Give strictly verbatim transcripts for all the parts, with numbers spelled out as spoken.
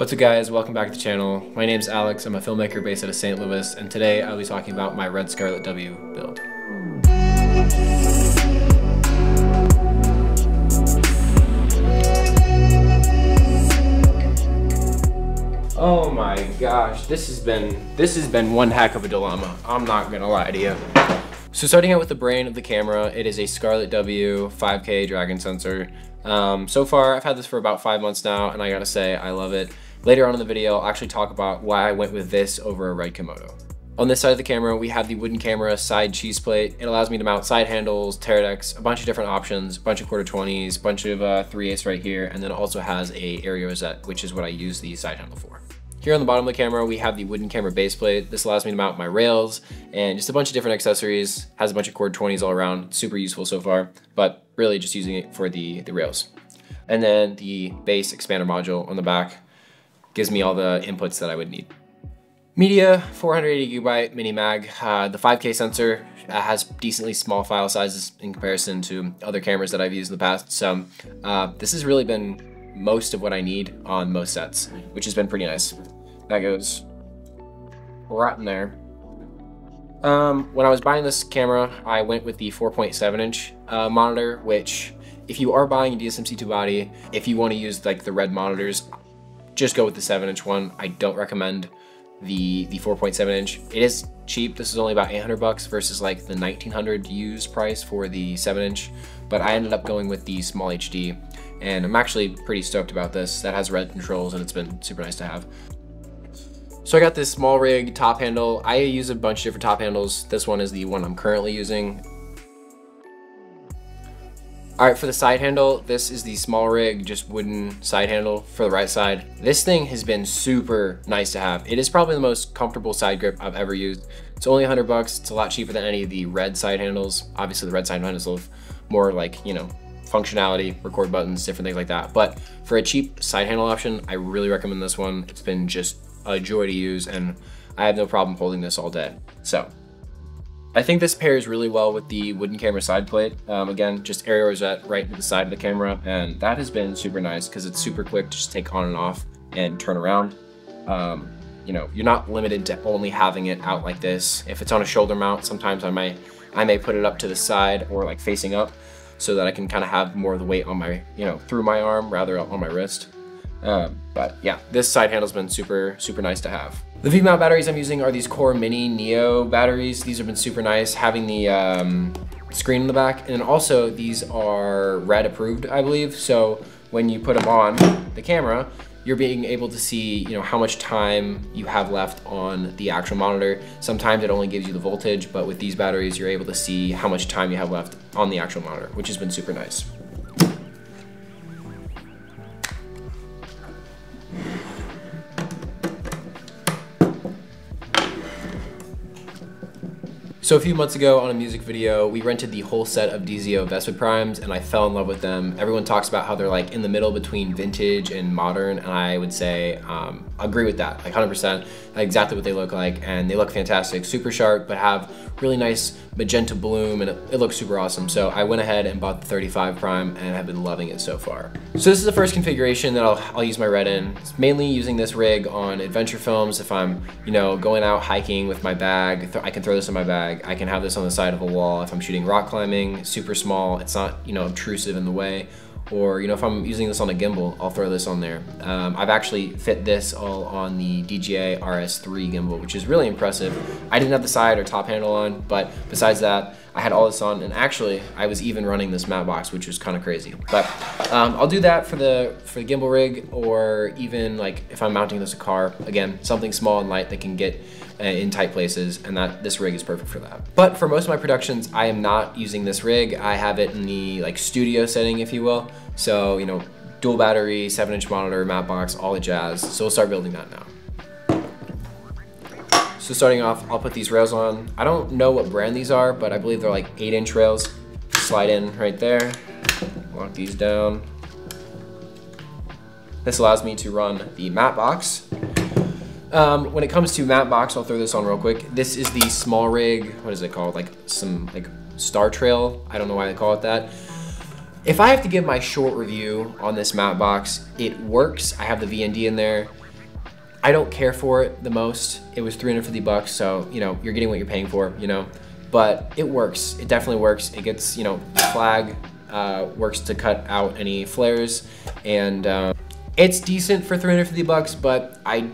What's up guys, welcome back to the channel. My name's Alex, I'm a filmmaker based out of Saint Louis, and today I'll be talking about my Red Scarlet W build. Oh my gosh, this has been, this has been one heck of a dilemma. I'm not gonna lie to you. So starting out with the brain of the camera, it is a Scarlet W five K Dragon sensor. Um, so far, I've had this for about five months now, and I gotta say, I love it. Later on in the video, I'll actually talk about why I went with this over a Red Komodo. On this side of the camera, we have the Wooden Camera side cheese plate. It allows me to mount side handles, Teradex, a bunch of different options, a bunch of quarter twenties, a bunch of uh, three eighths right here, and then it also has a area rosette, which is what I use the side handle for. Here on the bottom of the camera, we have the Wooden Camera base plate. This allows me to mount my rails and just a bunch of different accessories. Has a bunch of cord twenties all around. It's super useful so far, but really just using it for the, the rails. And then the base expander module on the back gives me all the inputs that I would need. Media, four hundred eighty gigabyte MINI-MAG. Uh, the five K sensor uh, has decently small file sizes in comparison to other cameras that I've used in the past. So uh, this has really been most of what I need on most sets, which has been pretty nice. That goes right in there. Um, when I was buying this camera, I went with the four point seven inch uh, monitor, which if you are buying a D S M C two body, if you want to use like the red monitors, just go with the seven inch one. I don't recommend the the four point seven inch. It is cheap. This is only about eight hundred bucks versus like the nineteen hundred used price for the seven inch, but I ended up going with the SmallHD, and I'm actually pretty stoked about this. That has red controls and it's been super nice to have. So I got this Small Rig top handle. I use a bunch of different top handles. This one is the one I'm currently using. All right, for the side handle, this is the Small Rig, just wooden side handle for the right side. This thing has been super nice to have. It is probably the most comfortable side grip I've ever used. It's only a hundred bucks. It's a lot cheaper than any of the red side handles. Obviously the red side handles have more like, you know, functionality, record buttons, different things like that. But for a cheap side handle option, I really recommend this one. It's been just a joy to use and I have no problem holding this all day. So I think this pairs really well with the Wooden Camera side plate. Um, again, just area rosette right to the side of the camera, and that has been super nice because it's super quick to just take on and off and turn around. Um, you know, you're not limited to only having it out like this. If it's on a shoulder mount, sometimes I may, I may put it up to the side or like facing up so that I can kind of have more of the weight on my, you know, through my arm rather than on my wrist. Um, but yeah, this side handle's been super, super nice to have. The V-mount batteries I'm using are these Core Mini Neo batteries. These have been super nice, having the um, screen in the back. And then also these are red approved, I believe. So when you put them on the camera, you're being able to see, you know, how much time you have left on the actual monitor. Sometimes it only gives you the voltage, but with these batteries, you're able to see how much time you have left on the actual monitor, which has been super nice. So a few months ago on a music video, we rented the whole set of D Z O Vespid Primes and I fell in love with them. Everyone talks about how they're like in the middle between vintage and modern, and I would say, um, agree with that, like one hundred percent, exactly what they look like, and they look fantastic, super sharp, but have really nice magenta bloom, and it, it looks super awesome. So I went ahead and bought the thirty-five prime and have been loving it so far. So this is the first configuration that I'll, I'll use my red in. It's mainly using this rig on adventure films. If I'm, you know, going out hiking with my bag, I can throw this in my bag. I can have this on the side of a wall. If I'm shooting rock climbing, super small, it's not, you know, obtrusive in the way. Or, you know, if I'm using this on a gimbal, I'll throw this on there. Um, I've actually fit this all on the D J I R S three gimbal, which is really impressive. I didn't have the side or top handle on, but besides that, I had all this on, and actually I was even running this matte box, which was kind of crazy. But um, I'll do that for the, for the gimbal rig, or even like if I'm mounting this to a car, again, something small and light that can get in tight places, and that this rig is perfect for that. But for most of my productions, I am not using this rig. I have it in the like studio setting, if you will. So, you know, dual battery, seven inch monitor, matte box, all the jazz. So we'll start building that now. So starting off, I'll put these rails on. I don't know what brand these are, but I believe they're like eight inch rails. Slide in right there, lock these down. This allows me to run the matte box. Um, when it comes to matte box, I'll throw this on real quick. This is the Small Rig, what is it called? Like some like Star Trail. I don't know why they call it that. If I have to give my short review on this matte box, it works. I have the V N D in there. I don't care for it the most. It was three hundred fifty bucks, so you know, you're getting what you're paying for, you know. But it works, it definitely works. It gets, you know, flag, uh, works to cut out any flares, and um, it's decent for three hundred fifty bucks, but I,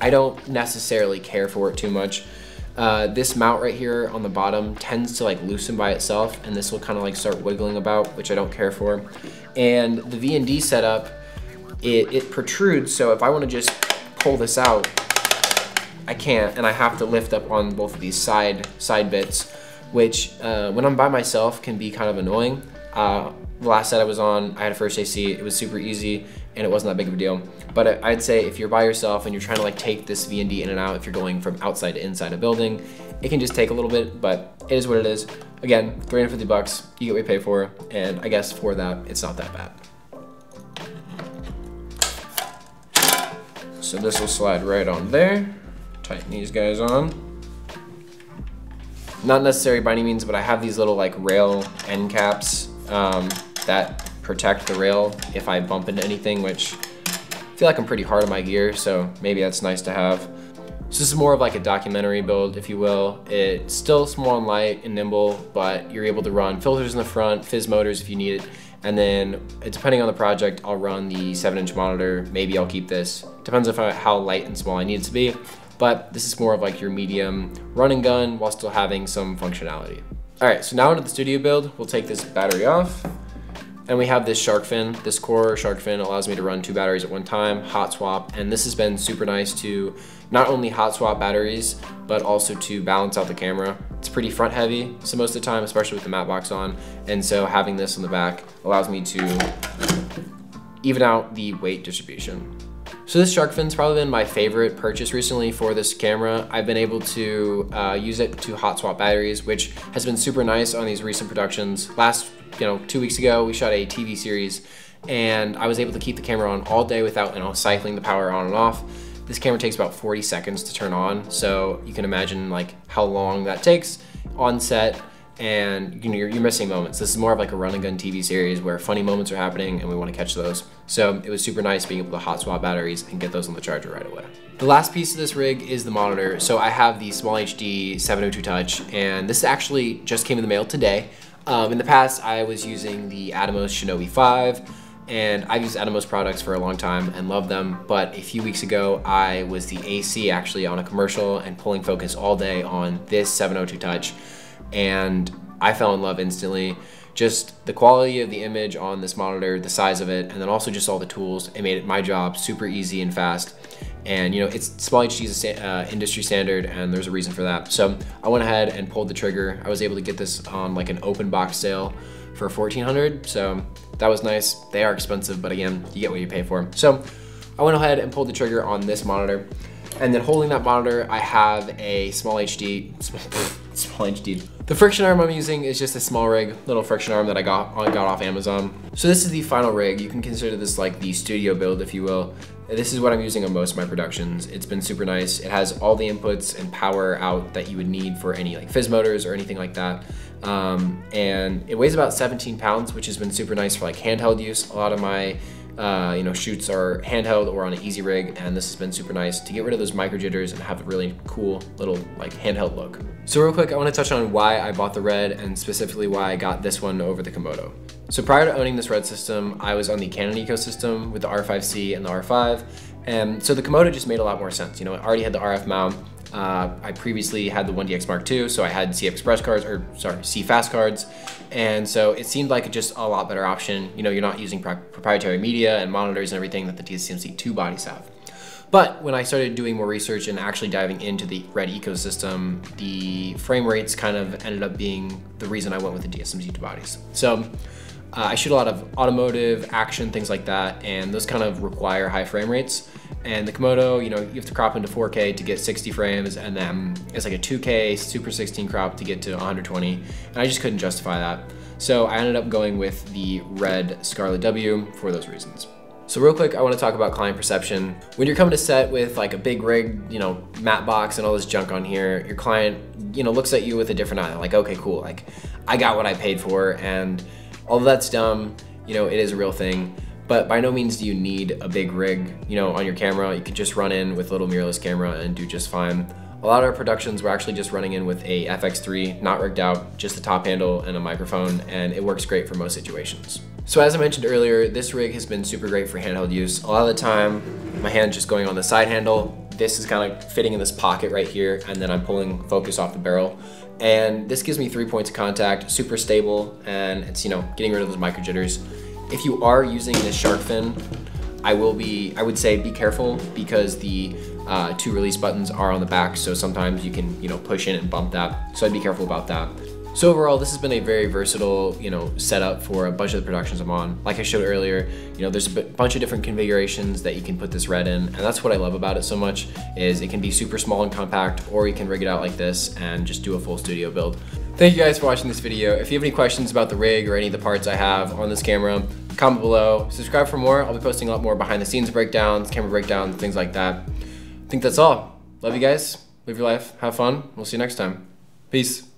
I don't necessarily care for it too much. Uh, this mount right here on the bottom tends to like loosen by itself, and this will kind of like start wiggling about, which I don't care for. And the V N D setup, it, it protrudes, so if I want to just pull this out, I can't, and I have to lift up on both of these side side bits, which uh, when I'm by myself can be kind of annoying. Uh, the last set I was on, I had a first A C, it was super easy, and it wasn't that big of a deal. But I'd say if you're by yourself and you're trying to like take this V N D in and out, if you're going from outside to inside a building, it can just take a little bit, but it is what it is. Again, three hundred fifty bucks, you get what you pay for, and I guess for that, it's not that bad. So this will slide right on there. Tighten these guys on. Not necessary by any means, but I have these little like rail end caps um, that protect the rail if I bump into anything, which I feel like I'm pretty hard on my gear, so maybe that's nice to have. So this is more of like a documentary build, if you will. It's still small and light and nimble, but you're able to run filters in the front, fizz motors if you need it, and then depending on the project, I'll run the seven inch monitor, maybe I'll keep this. Depends on how light and small I need it to be. But this is more of like your medium run and gun while still having some functionality. All right, so now into the studio build, we'll take this battery off, and we have this shark fin. This Core shark fin allows me to run two batteries at one time, hot swap, and this has been super nice to not only hot swap batteries, but also to balance out the camera. It's pretty front heavy, so most of the time, especially with the matte box on, and so having this on the back allows me to even out the weight distribution. So this shark fin's probably been my favorite purchase recently for this camera. I've been able to uh, use it to hot swap batteries, which has been super nice on these recent productions. Last, you know, two weeks ago, we shot a T V series, and I was able to keep the camera on all day without, you know, cycling the power on and off. This camera takes about forty seconds to turn on, so you can imagine like how long that takes on set. And you know, you're, you're missing moments. This is more of like a run and gun T V series where funny moments are happening and we want to catch those. So it was super nice being able to hot swap batteries and get those on the charger right away. The last piece of this rig is the monitor. So I have the SmallHD seven oh two Touch, and this actually just came in the mail today. Um, in the past, I was using the Atomos Shinobi five, and I've used Atomos products for a long time and love them, but a few weeks ago, I was the A C actually on a commercial and pulling focus all day on this seven oh two Touch. And I fell in love instantly. Just the quality of the image on this monitor, the size of it, and then also just all the tools. It made it my job super easy and fast. And you know, it's SmallHD is an uh, industry standard, and there's a reason for that. So I went ahead and pulled the trigger. I was able to get this on like an open box sale for fourteen hundred dollars, so that was nice. They are expensive, but again, you get what you pay for. So I went ahead and pulled the trigger on this monitor. And then holding that monitor, I have a SmallHD, SmallHD. The friction arm I'm using is just a small rig, little friction arm that I got, got off Amazon. So this is the final rig. You can consider this like the studio build, if you will. This is what I'm using on most of my productions. It's been super nice. It has all the inputs and power out that you would need for any like fizz motors or anything like that. Um, and it weighs about seventeen pounds, which has been super nice for like handheld use. A lot of my Uh, you know, shoots are handheld or on an easy rig, and this has been super nice to get rid of those micro jitters and have a really cool little like handheld look. So real quick, I want to touch on why I bought the Red and specifically why I got this one over the Komodo. So prior to owning this Red system, I was on the Canon ecosystem with the R five C and the R five, and so the Komodo just made a lot more sense. You know, I already had the R F mount. Uh, I previously had the one D X Mark two, so I had CFexpress cards, or sorry, CFast cards, and so it seemed like just a lot better option. You know, you're not using pro proprietary media and monitors and everything that the T S M C two bodies have. But when I started doing more research and actually diving into the Red ecosystem, the frame rates kind of ended up being the reason I went with the T S M C two bodies. So. Uh, I shoot a lot of automotive, action, things like that, and those kind of require high frame rates. And the Komodo, you know, you have to crop into four K to get sixty frames, and then it's like a two K Super sixteen crop to get to one hundred twenty, and I just couldn't justify that. So I ended up going with the Red Scarlet W for those reasons. So real quick, I want to talk about client perception. When you're coming to set with like a big rig, you know, matte box and all this junk on here, your client, you know, looks at you with a different eye, like, okay, cool, like, I got what I paid for, and although that's dumb, you know, it is a real thing. but by no means do you need a big rig, you know, on your camera. You could just run in with a little mirrorless camera and do just fine. A lot of our productions, we're actually just running in with a F X three, not rigged out, just the top handle and a microphone, and it works great for most situations. So as I mentioned earlier, this rig has been super great for handheld use. A lot of the time, my hand's just going on the side handle. This is kind of fitting in this pocket right here, and then I'm pulling focus off the barrel. And this gives me three points of contact, super stable, and it's, you know, getting rid of those micro jitters. If you are using this shark fin, I will be, I would say be careful, because the uh, two release buttons are on the back, so sometimes you can, you know, push in and bump that. So I'd be careful about that. So overall, this has been a very versatile, you know, setup for a bunch of the productions I'm on. Like I showed earlier, you know, there's a bunch of different configurations that you can put this Red in, and that's what I love about it so much, is it can be super small and compact, or you can rig it out like this and just do a full studio build. Thank you guys for watching this video. If you have any questions about the rig or any of the parts I have on this camera, comment below. Subscribe for more. I'll be posting a lot more behind the scenes breakdowns, camera breakdowns, things like that. I think that's all. Love you guys. Live your life. Have fun. We'll see you next time. Peace.